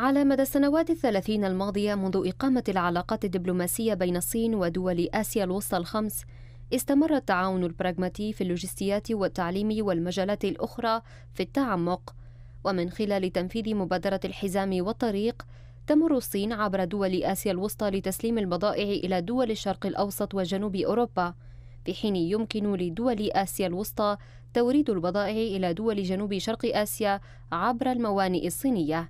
على مدى السنوات 30 الماضية منذ إقامة العلاقات الدبلوماسية بين الصين ودول آسيا الوسطى الخمس، استمر التعاون البراغماتي في اللوجستيات والتعليم والمجالات الأخرى في التعمق. ومن خلال تنفيذ مبادرة الحزام والطريق، تمر الصين عبر دول آسيا الوسطى لتسليم البضائع إلى دول الشرق الأوسط وجنوب أوروبا، في حين يمكن لدول آسيا الوسطى توريد البضائع إلى دول جنوب شرق آسيا عبر الموانئ الصينية.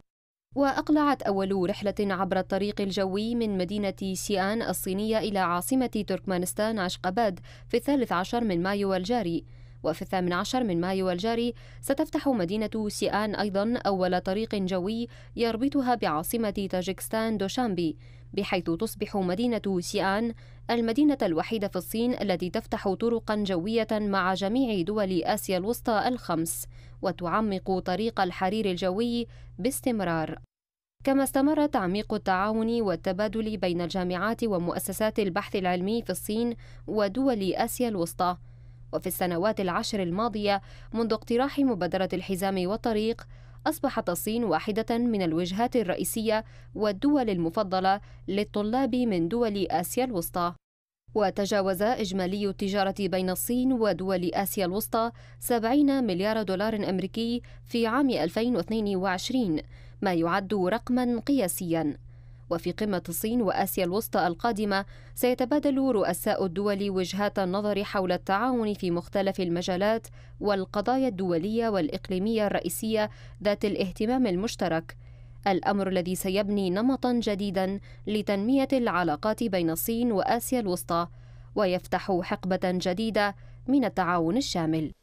وأقلعت أول رحلة عبر الطريق الجوي من مدينة شيان الصينية إلى عاصمة تركمانستان عشقباد في 13 من مايو الجاري، وفي 18 من مايو الجاري ستفتح مدينة شيان أيضا أول طريق جوي يربطها بعاصمة تاجكستان دوشانبي، بحيث تصبح مدينة شيان المدينة الوحيدة في الصين التي تفتح طرقا جوية مع جميع دول آسيا الوسطى الخمس، وتعمق طريق الحرير الجوي باستمرار. كما استمر تعميق التعاون والتبادل بين الجامعات ومؤسسات البحث العلمي في الصين ودول آسيا الوسطى. وفي السنوات 10 الماضية منذ اقتراح مبادرة الحزام والطريق، أصبحت الصين واحدة من الوجهات الرئيسية والدول المفضلة للطلاب من دول آسيا الوسطى. وتجاوز إجمالي التجارة بين الصين ودول آسيا الوسطى 70 مليار دولار أمريكي في عام 2022، ما يعد رقماً قياسياً. وفي قمة الصين وآسيا الوسطى القادمة سيتبادل رؤساء الدول وجهات النظر حول التعاون في مختلف المجالات والقضايا الدولية والإقليمية الرئيسية ذات الاهتمام المشترك، الأمر الذي سيبني نمطاً جديداً لتنمية العلاقات بين الصين وآسيا الوسطى، ويفتح حقبة جديدة من التعاون الشامل.